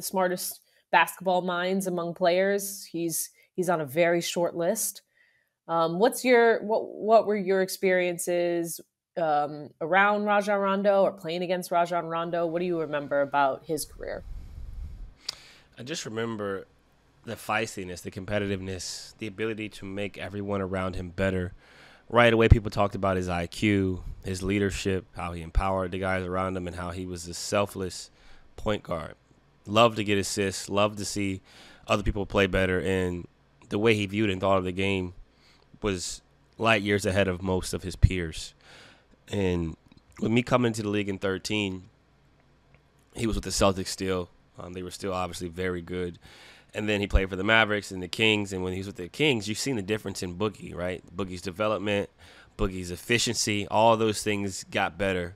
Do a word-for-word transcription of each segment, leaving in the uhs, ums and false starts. the smartest basketball minds among players. He's he's on a very short list. Um, what's your what what were your experiences um, around Rajon Rondo or playing against Rajon Rondo? What do you remember about his career? I just remember the feistiness, the competitiveness, the ability to make everyone around him better. Right away, people talked about his I Q, his leadership, how he empowered the guys around him, and how he was a selfless point guard. Loved to get assists, loved to see other people play better, and the way he viewed and thought of the game was light years ahead of most of his peers. And with me coming into the league in thirteen, he was with the Celtics still. Um, they were still obviously very good. And then he played for the Mavericks and the Kings. And when he was with the Kings, you've seen the difference in Boogie, right? Boogie's development, Boogie's efficiency, all those things got better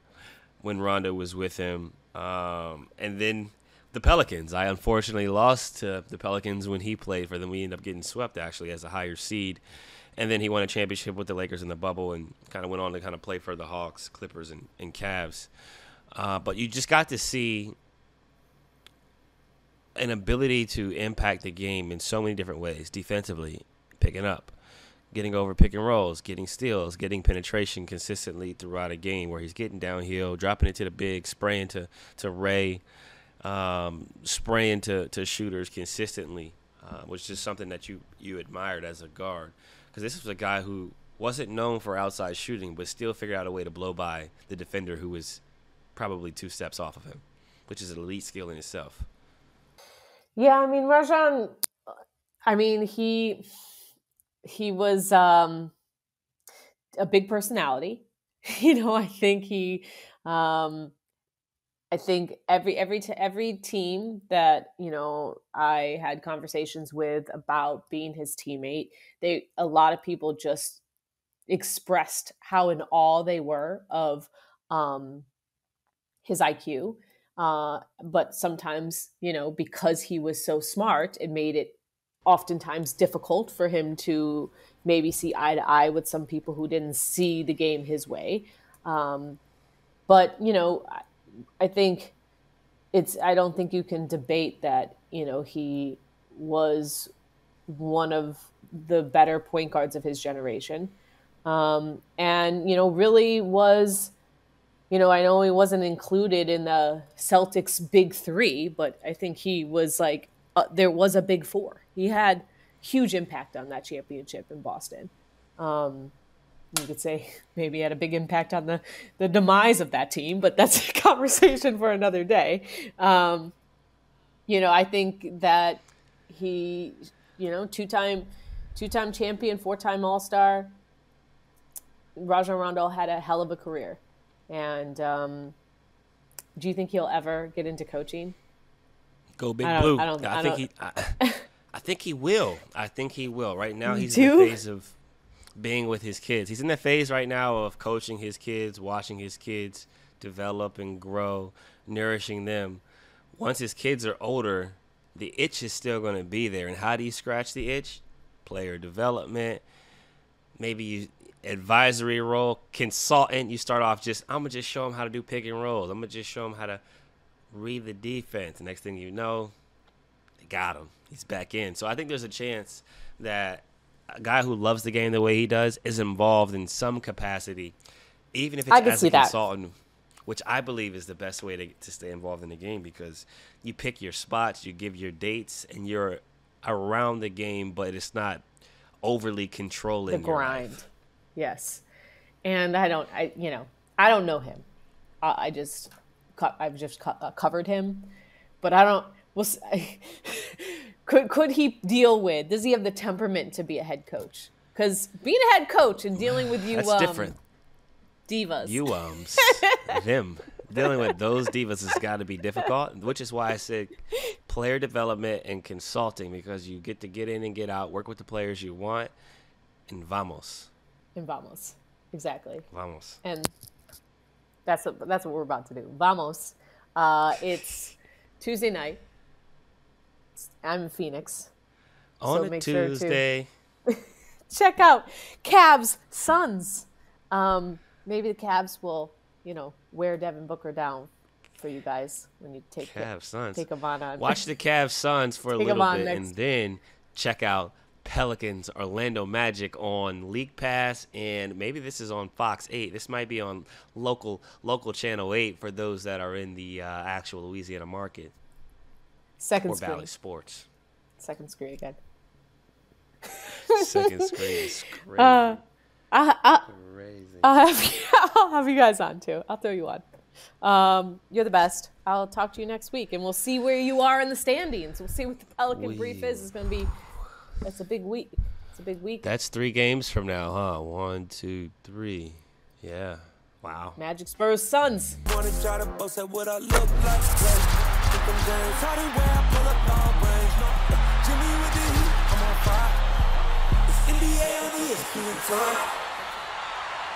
when Rondo was with him. Um, and then the Pelicans. I unfortunately lost to the Pelicans when he played for them. We ended up getting swept, actually, as a higher seed. And then he won a championship with the Lakers in the bubble and kind of went on to kind of play for the Hawks, Clippers, and, and Cavs. Uh, but you just got to see an ability to impact the game in so many different ways. Defensively, picking up, getting over pick and rolls, getting steals, getting penetration consistently throughout a game where he's getting downhill, dropping it to the big, spraying to, to Ray, um, spraying to, to shooters consistently, uh, which is something that you, you admired as a guard. Because this was a guy who wasn't known for outside shooting but still figured out a way to blow by the defender who was probably two steps off of him, which is an elite skill in itself. Yeah, I mean, Rajon, I mean, he he was um, a big personality. You know, I think he, um, I think every every t- every team that, you know, I had conversations with about being his teammate, they a lot of people just expressed how in awe they were of um, his I Q. Uh, but sometimes, you know, because he was so smart, it made it oftentimes difficult for him to maybe see eye to eye with some people who didn't see the game his way. Um, but, you know, I, I think it's, I don't think you can debate that, you know, he was one of the better point guards of his generation. Um, and, you know, really was, you know, I know he wasn't included in the Celtics big three, but I think he was like, uh, there was a big four. He had huge impact on that championship in Boston. Um, you could say maybe he had a big impact on the, the demise of that team, but that's a conversation for another day. Um, you know, I think that he, you know, two-time, two-time champion, four-time All-Star, Rajon Rondo had a hell of a career. And um, do you think he'll ever get into coaching? Go Big I Blue. I don't. I, I don't, think he. I, I think he will. I think he will. Right now, he's in the phase of being with his kids. He's in the phase right now of coaching his kids, watching his kids develop and grow, nourishing them. Once his kids are older, the itch is still going to be there. And how do you scratch the itch? Player development. Maybe you. Advisory role, consultant. You start off just, I'm gonna just show them how to do pick and rolls. I'm gonna just show them how to read the defense. The next thing you know, they got him. He's back in. So I think there's a chance that a guy who loves the game the way he does is involved in some capacity, even if it's as a consultant, which I believe is the best way to, to stay involved in the game, because you pick your spots, you give your dates, and you're around the game, but it's not overly controlling the grind. Your life. Yes. And I don't, I, you know, I don't know him. I, I just, I've just co- uh, covered him, but I don't, we'll, I, could, could he deal with, does he have the temperament to be a head coach? Because being a head coach and dealing with you, that's um, different. Divas. You, um, him dealing with those divas has got to be difficult, which is why I said player development and consulting, because you get to get in and get out, work with the players you want, and vamos. And vamos, exactly. Vamos. And that's what, that's what we're about to do. Vamos. Uh, it's Tuesday night. I'm in Phoenix. On so a make Tuesday. Sure to check out Cavs, Suns. Um, maybe the Cavs will, you know, wear Devin Booker down for you guys when you take Cavs Suns. Take them on, on. Watch the Cavs Suns for a little bit, next. And then check out Pelicans Orlando Magic on League Pass, and maybe this is on Fox eight. This might be on local local channel eight for those that are in the uh, actual Louisiana market. Second or screen. Valley Sports. Second screen again. Second screen is crazy. Uh, I, I, crazy. I'll have, you, I'll have you guys on too. I'll throw you on. Um, you're the best. I'll talk to you next week, and we'll see where you are in the standings. We'll see what the Pelican we. brief is. It's going to be. That's a big week. It's a big week. That's three games from now, huh? One, two, three. Yeah. Wow. Magic, Spurs, Suns. Wanna try to boast at what I look like. Think I'm James Harden where I pull up long range. Jimmy with the Heat, I'm on fire. It's N B A on E S P N.